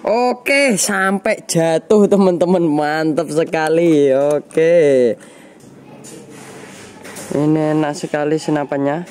Oke, sampai jatuh teman-teman, mantap sekali. Oke, ini enak sekali senapannya.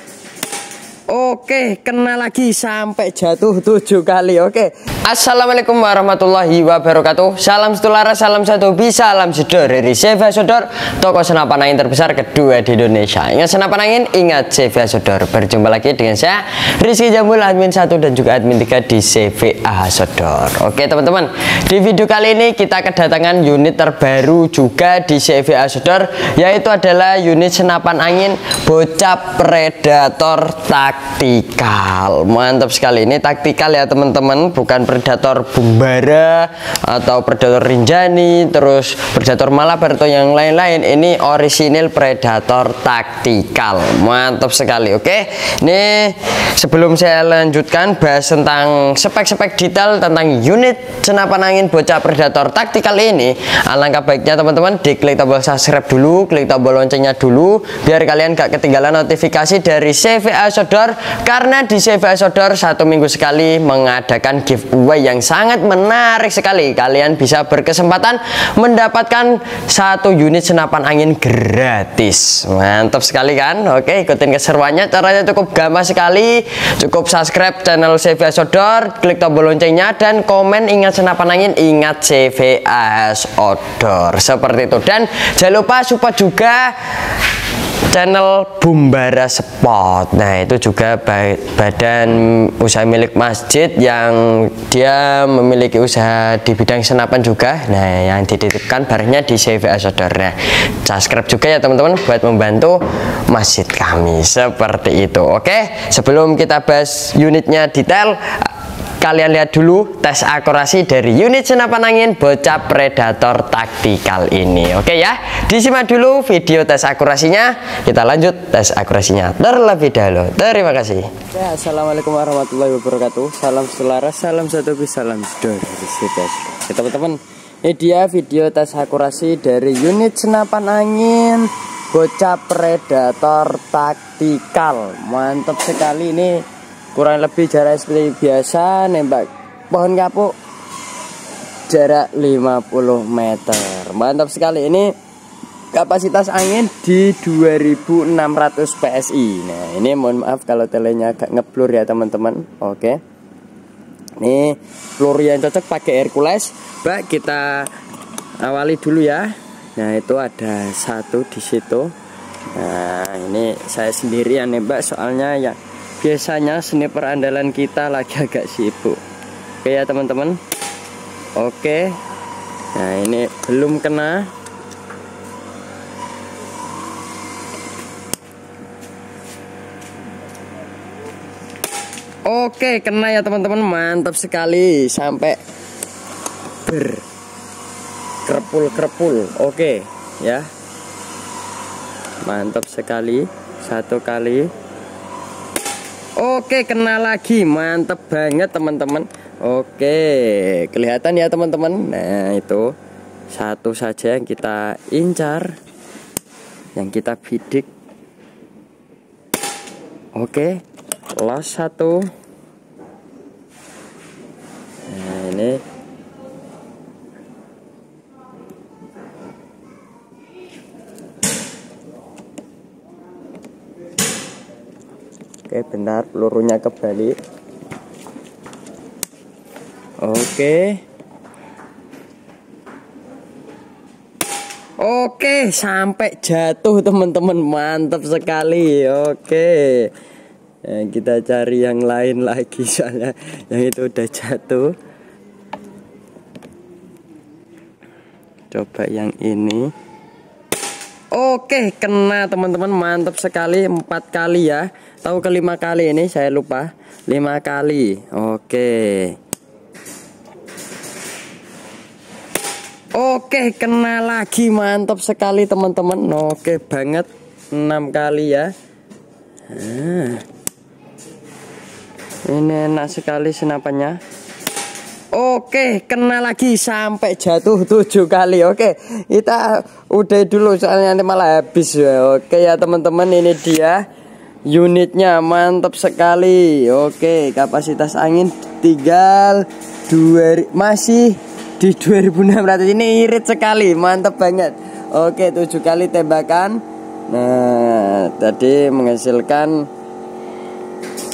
Oke, kena lagi sampai jatuh 7 kali. Oke. Assalamualaikum warahmatullahi wabarakatuh. Salam satu laras, salam satu bisa, salam sedor dari CV Ahas Outdoor, toko senapan angin terbesar kedua di Indonesia. Ingat senapan angin, ingat CV Ahas Outdoor. Berjumpa lagi dengan saya Rizky Jambul, admin 1 dan juga admin 3 di CV Ahas Outdoor. Oke teman-teman, di video kali ini kita kedatangan unit terbaru juga di CV Ahas Outdoor, yaitu adalah unit senapan angin Bocap Predator Taktikal. Mantap sekali, ini taktikal ya teman-teman, bukan predator bumbara atau predator rinjani, terus predator malabar atau yang lain-lain. Ini orisinil predator taktikal, mantap sekali. Oke, ini sebelum saya lanjutkan bahas tentang spek-spek detail tentang unit senapan angin Bocap Predator Taktikal ini, alangkah baiknya teman-teman diklik tombol subscribe dulu, klik tombol loncengnya dulu, biar kalian gak ketinggalan notifikasi dari CV Ahas Outdoor, karena di CV Ahas Outdoor 1 minggu sekali mengadakan giveaway yang sangat menarik sekali. Kalian bisa berkesempatan mendapatkan 1 unit senapan angin gratis. Mantap sekali kan? Oke, ikutin keseruannya. Caranya cukup gampang sekali. Cukup subscribe channel CV Ahas Outdoor, klik tombol loncengnya, dan komen ingat senapan angin, ingat CV Ahas Outdoor. Seperti itu. Dan jangan lupa support juga channel Bumbara Spot. Nah, itu juga badan usaha milik masjid yang dia memiliki usaha di bidang senapan juga. Nah, yang dititipkan barangnya di CV Ahas Outdoor. Nah, subscribe juga ya teman-teman buat membantu masjid kami. Seperti itu. Oke, sebelum kita bahas unitnya detail, kalian lihat dulu tes akurasi dari unit senapan angin Bocap Predator Taktikal ini. Oke ya, disimak dulu video tes akurasinya. Kita lanjut tes akurasinya terlebih dahulu. Terima kasih ya. Assalamualaikum warahmatullahi wabarakatuh. Salam selaras, salam satu bisa, salam sedor. Oke teman-teman, ini dia video tes akurasi dari unit senapan angin Bocap Predator Taktikal. Mantap sekali. Ini kurang lebih jarak seperti biasa, nembak pohon kapuk jarak 50 meter. Mantap sekali. Ini kapasitas angin di 2600 PSI. Nah, ini mohon maaf kalau telenya agak ngeblur ya teman-teman. Oke, ini peluru yang cocok pakai Hercules. Baik, kita awali dulu ya. Nah, itu ada satu di situ. Nah, ini saya sendiri yang nembak, soalnya yang biasanya sniper andalan kita lagi agak sibuk. Oke ya teman-teman. Oke, nah ini belum kena. Oke, kena ya teman-teman, mantap sekali. Sampai berkerpul-kerpul. Oke ya, mantap sekali. 1 kali. Oke, kena lagi, mantep banget teman-teman. Oke, kelihatan ya teman-teman. Nah, itu satu saja yang kita incar, yang kita bidik. Oke, loss 1. Nah, ini oke, benar, pelurunya kebalik. Oke. Oke, sampai jatuh teman-teman, mantap sekali. Oke. Nah, kita cari yang lain lagi, soalnya yang itu udah jatuh. Coba yang ini. Oke, kena teman-teman, mantap sekali. 4 kali ya, tahu ke 5 kali ini, saya lupa. 5 kali. Oke. Oke, kena lagi, mantap sekali teman-teman. Oke banget. 6 kali ya. Ini enak sekali senapannya. Oke, kena lagi sampai jatuh 7 kali. Oke, kita udah dulu soalnya nanti malah habis ya. Oke ya teman-teman, ini dia Unitnya mantap sekali. Oke, kapasitas angin tinggal masih di 2600. Ini irit sekali, mantap banget. Oke, 7 kali tembakan. Nah, tadi menghasilkan,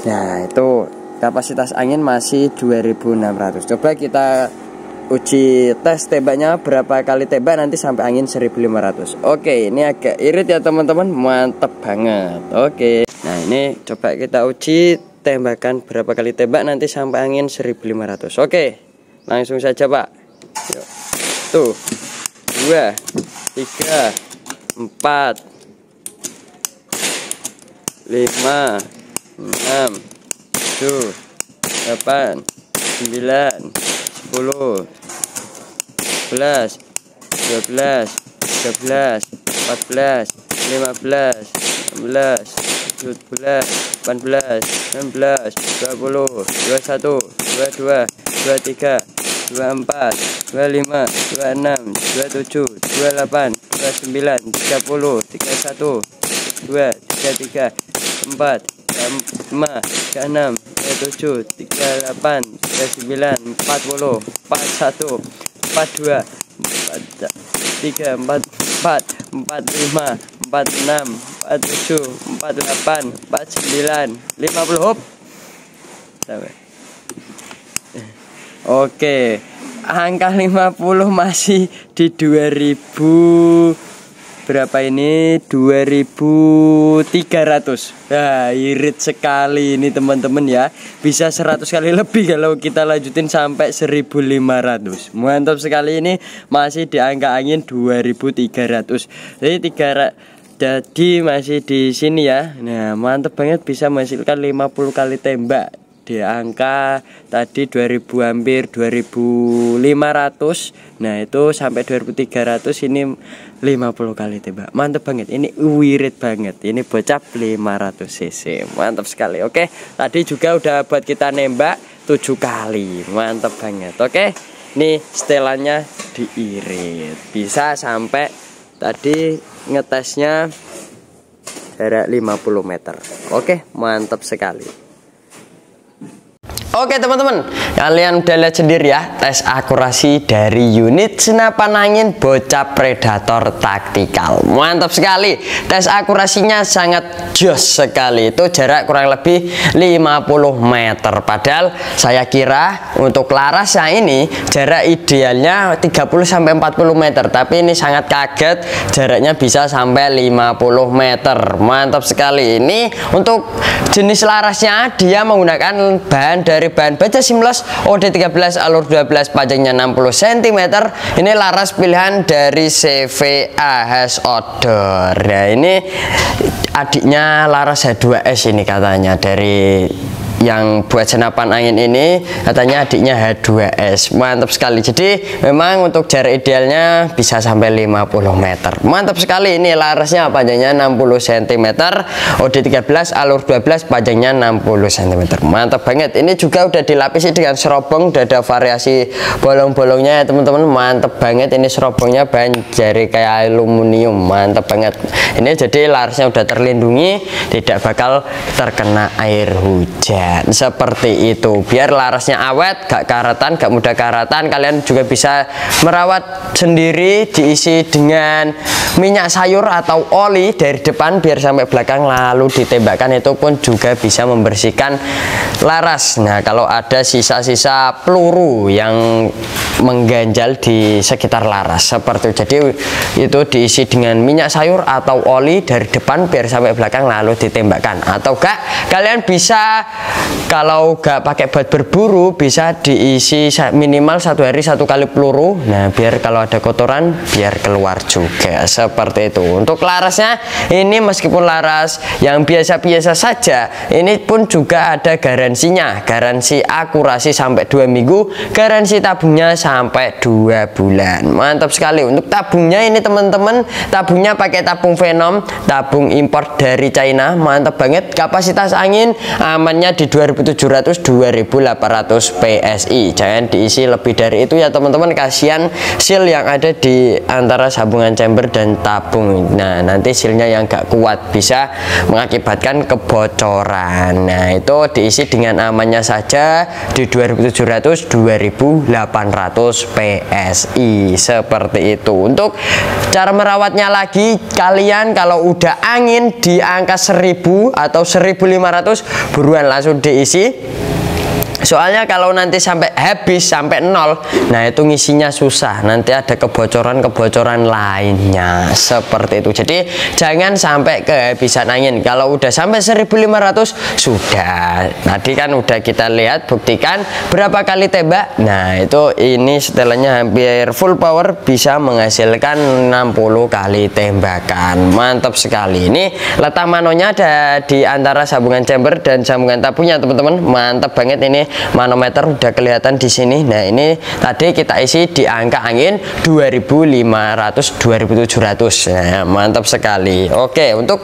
nah itu kapasitas angin masih 2600. Coba kita uji tes tembaknya berapa kali tembak nanti sampai angin 1500. Oke, ini agak irit ya teman-teman, mantap banget. Oke. Nah, ini coba kita uji tembakan berapa kali tembak nanti sampai angin 1500. Oke, langsung saja Pak. Yuk. Tuh, 2, 3, 4, 5, 6, 7, 8, 9, 10, 11, 12, 13, 14, 15, 16, 17, 18, 19, 20, 21, 22, 23, 24, 25, 26, 27, 28, 29, 30, 31, 32, 33, 34, 35, Oke, angka 50 masih di 2000 berapa ini? 2300. Nah, irit sekali ini teman-teman ya. Bisa 100 kali lebih kalau kita lanjutin sampai 1500. Mantap sekali, ini masih di angka angin 2300. Jadi masih di sini ya. Nah, mantap banget, bisa menghasilkan 50 kali tembak. Di angka tadi 2000 hampir 2500. Nah, itu sampai 2300 ini 50 kali tembak. Mantap banget. Ini wirid banget. Ini bocap 500 cc. Mantap sekali. Oke, tadi juga udah buat kita nembak 7 kali. Mantap banget. Oke. Nih setelannya diirit. Bisa sampai tadi ngetesnya jarak 50 meter. Oke, mantap sekali. Oke teman-teman, kalian udah lihat sendiri ya tes akurasi dari unit senapan angin Bocap Predator Tactical. Mantap sekali, tes akurasinya sangat jos sekali. Itu jarak kurang lebih 50 meter. Padahal saya kira untuk larasnya ini jarak idealnya 30-40 meter. Tapi ini sangat kaget, jaraknya bisa sampai 50 meter. Mantap sekali. Ini untuk jenis larasnya dia menggunakan bahan dari bahan baja Simlos OD13 alur 12, panjangnya 60 cm. Ini laras pilihan dari CV Ahas Outdoor. Nah, ini adiknya laras H2S ini katanya, dari yang buat senapan angin ini katanya adiknya H2S. Mantap sekali. Jadi memang untuk jarak idealnya bisa sampai 50 meter. Mantap sekali. Ini larasnya panjangnya 60 cm, OD13 alur 12, panjangnya 60 cm. Mantap banget. Ini juga udah dilapisi dengan serobong, udah ada variasi bolong-bolongnya ya teman-teman. Mantap banget. Ini serobongnya bahan dari kayak aluminium. Mantap banget. Ini jadi larasnya udah terlindungi, tidak bakal terkena air hujan. Seperti itu, biar larasnya awet, gak karatan, gak mudah karatan. Kalian juga bisa merawat sendiri, diisi dengan minyak sayur atau oli dari depan biar sampai belakang, lalu ditembakkan. Itu pun juga bisa membersihkan laras. Nah, kalau ada sisa-sisa peluru yang mengganjal di sekitar laras seperti itu, jadi itu diisi dengan minyak sayur atau oli dari depan biar sampai belakang, lalu ditembakkan. Atau gak, kalian bisa kalau gak pakai buat berburu, bisa diisi minimal 1 hari 1 kali peluru. Nah, biar kalau ada kotoran biar keluar juga. Seperti itu. Untuk larasnya ini meskipun laras yang biasa-biasa saja, ini pun juga ada garansinya. Garansi akurasi sampai 2 minggu, garansi tabungnya sampai 2 bulan. Mantap sekali. Untuk tabungnya ini teman-teman, tabungnya pakai tabung Venom, tabung impor dari China. Mantap banget. Kapasitas angin amannya di 2700-2800 PSI. Jangan diisi lebih dari itu ya teman-teman, kasihan seal yang ada di antara sambungan chamber dan tabung. Nah, nanti sealnya yang gak kuat bisa mengakibatkan kebocoran. Nah, itu diisi dengan amannya saja di 2700-2800 PSI. Seperti itu. Untuk cara merawatnya lagi, kalian kalau udah angin di angka 1000 atau 1500 buruan langsung diisi. Soalnya kalau nanti sampai habis, sampai 0, nah itu ngisinya susah, nanti ada kebocoran-kebocoran lainnya seperti itu. Jadi jangan sampai kehabisan angin. Kalau udah sampai 1500 sudah, tadi kan udah kita lihat, buktikan berapa kali tembak. Nah itu ini setelahnya hampir full power bisa menghasilkan 60 kali tembakan. Mantap sekali. Ini letak manonya ada di antara sambungan chamber dan sambungan tabungnya teman-teman. Mantap banget ini manometer udah kelihatan di sini. Nah, ini tadi kita isi di angka angin 2500-2700. Nah, mantap sekali. Oke, untuk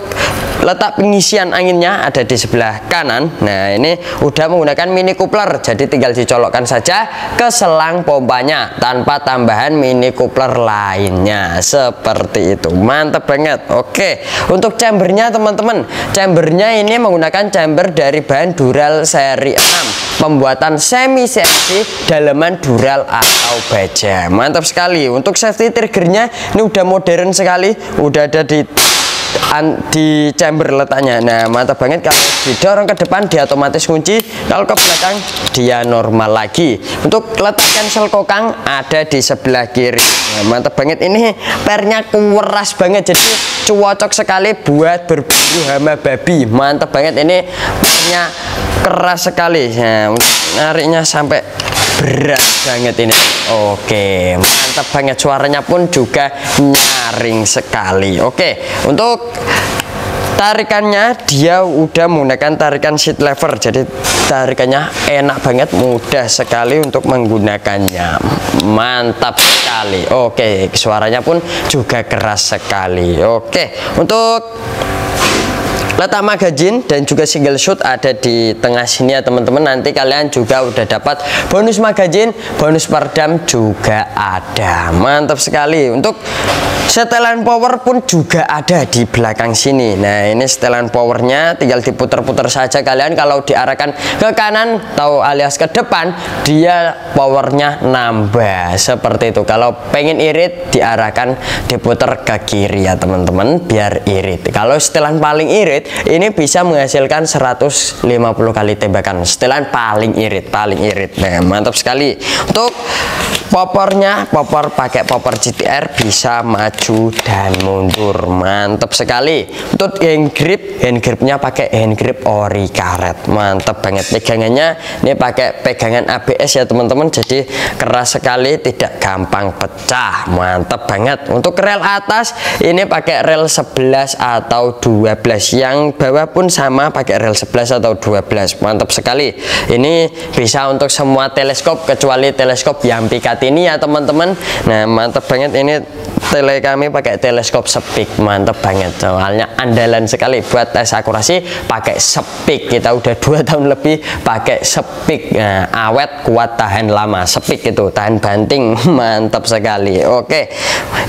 letak pengisian anginnya ada di sebelah kanan. Nah, ini udah menggunakan mini coupler, jadi tinggal dicolokkan saja ke selang pompanya tanpa tambahan mini coupler lainnya. Seperti itu. Mantap banget. Oke, untuk chambernya teman-teman, chambernya ini menggunakan chamber dari bahan Dural seri 6, pembuatan semi safety daleman dural atau baja. Mantap sekali. Untuk safety triggernya ini udah modern sekali, udah ada di chamber letaknya. Nah mantap banget, kalau didorong ke depan dia otomatis kunci, kalau ke belakang dia normal lagi. Untuk letak cancel kokang ada di sebelah kiri. Nah, mantap banget, ini pernya keras banget, jadi cocok sekali buat berburu hama babi. Mantap banget, ini pernya keras sekali. Nah, nariknya sampai berat banget ini. Oke, mantap banget, suaranya pun juga nyaring sekali. Oke, untuk tarikannya dia udah menggunakan tarikan seat lever, jadi tarikannya enak banget, mudah sekali untuk menggunakannya. Mantap sekali. Oke, suaranya pun juga keras sekali. Oke, untuk letak magazine dan juga single shoot ada di tengah sini ya teman-teman. Nanti kalian juga udah dapat bonus magazine, bonus peredam juga ada. Mantap sekali. Untuk setelan power pun juga ada di belakang sini. Nah ini setelan powernya tinggal diputer-puter saja kalian. Kalau diarahkan ke kanan atau alias ke depan, dia powernya nambah seperti itu. Kalau pengen irit diarahkan diputer ke kiri ya teman-teman, biar irit. Kalau setelan paling irit ini bisa menghasilkan 150 kali tembakan, setelan paling irit, paling irit. Nah mantap sekali. Untuk popornya, popor pakai popor GTR, bisa maju dan mundur. Mantap sekali. Untuk hand grip, hand gripnya pakai hand grip ori karet. Mantap banget. Pegangannya ini pakai pegangan ABS ya teman-teman, jadi keras sekali, tidak gampang pecah. Mantap banget. Untuk rel atas ini pakai rel 11 atau 12, yang bawah pun sama pakai rel 11 atau 12. Mantap sekali. Ini bisa untuk semua teleskop kecuali teleskop yang pikat ini ya teman-teman. Nah mantap banget, ini tele kami pakai teleskop Sepik. Mantap banget, soalnya andalan sekali buat tes akurasi pakai Sepik. Kita udah 2 tahun lebih pakai Sepik. Nah, awet, kuat, tahan lama. Sepik itu tahan banting. Mantap sekali. Oke,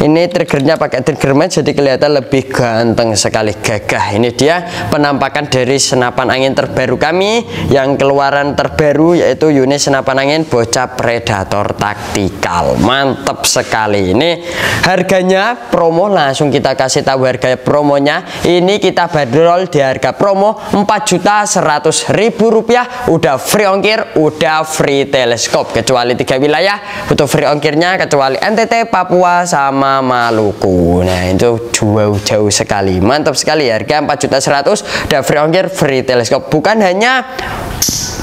ini triggernya pakai Triggerman, jadi kelihatan lebih ganteng sekali, gagah. Ini dia penampakan dari senapan angin terbaru kami yang keluaran terbaru, yaitu unit senapan angin Bocap Predator Tactical. Mantap sekali. Ini harganya promo, langsung kita kasih tahu harga promonya. Ini kita bandrol di harga promo Rp4.100.000, udah free ongkir, udah free teleskop, kecuali 3 wilayah untuk free ongkirnya, kecuali NTT, Papua sama Maluku. Nah itu jauh-jauh sekali. Mantap sekali, harga 4.100.000 udah free ongkir, free teleskop. Bukan hanya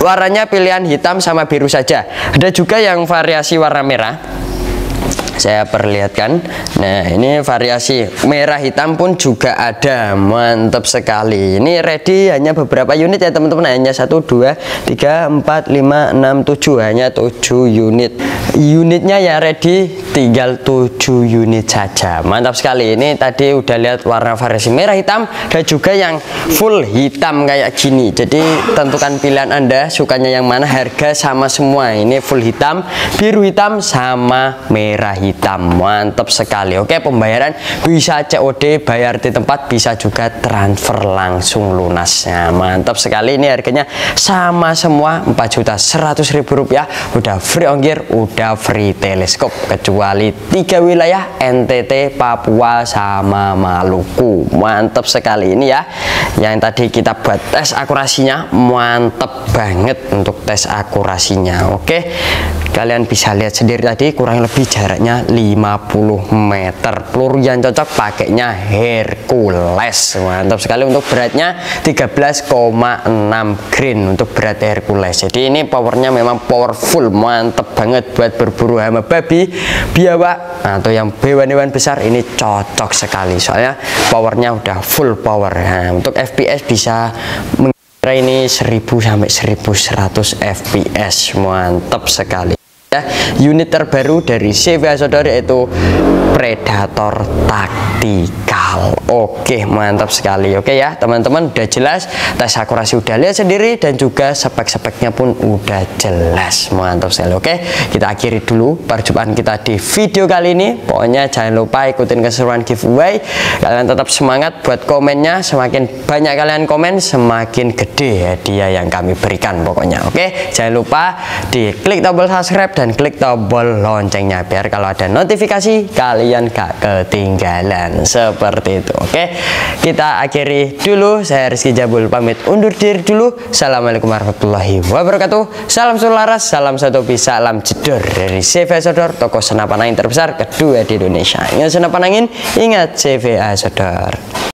warnanya pilihan hitam sama biru saja, ada juga yang variasi warna merah saya perlihatkan. Nah, ini variasi merah hitam pun juga ada, mantap sekali. Ini ready hanya beberapa unit ya teman-teman, hanya 1, 2, 3, 4, 5, 6, 7, hanya 7 unit. Unitnya ya ready tinggal 7 unit saja. Mantap sekali. Ini tadi udah lihat warna variasi merah hitam dan juga yang full hitam kayak gini. Jadi tentukan pilihan Anda sukanya yang mana, harga sama semua. Ini full hitam, biru hitam sama merah hitam. Mantap sekali. Oke, pembayaran bisa COD, bayar di tempat, bisa juga transfer langsung lunasnya. Mantap sekali. Ini harganya sama semua Rp4.100.000, udah free ongkir, udah free teleskop, kecuali 3 wilayah NTT, Papua sama Maluku. Mantap sekali ini ya. Yang tadi kita buat tes akurasinya mantap banget untuk tes akurasinya. Oke, kalian bisa lihat sendiri tadi kurang lebih jaraknya 50 meter. Peluru yang cocok pakainya Hercules. Mantap sekali. Untuk beratnya 13,6 green untuk berat Hercules. Jadi ini powernya memang powerful, mantap banget buat berburu hama babi, biawak atau yang hewan-hewan besar. Ini cocok sekali soalnya powernya udah full power. Nah, untuk FPS bisa ini 1000 sampai 1100 FPS. Mantap sekali. Ya, unit terbaru dari CV Ahas Outdoor yaitu Predator Tactical. Oke, mantap sekali. Oke ya teman-teman, udah jelas tes akurasi, udah lihat sendiri, dan juga spek-speknya pun udah jelas. Mantap sekali. Oke, kita akhiri dulu perjumpaan kita di video kali ini. Pokoknya jangan lupa ikutin keseruan giveaway. Kalian tetap semangat buat komennya, semakin banyak kalian komen semakin gede hadiah yang kami berikan pokoknya. Oke, jangan lupa diklik tombol subscribe dan klik tombol loncengnya biar kalau ada notifikasi kalian gak ketinggalan seperti itu. Oke, kita akhiri dulu. Saya Rizky Jambul pamit undur diri dulu. Assalamualaikum warahmatullahi wabarakatuh. Salam sularas, salam satu bisa, salam jedor dari CV Ahas Outdoor, toko senapan angin terbesar kedua di Indonesia. Ingat senapan angin, ingat CV Ahas Outdoor.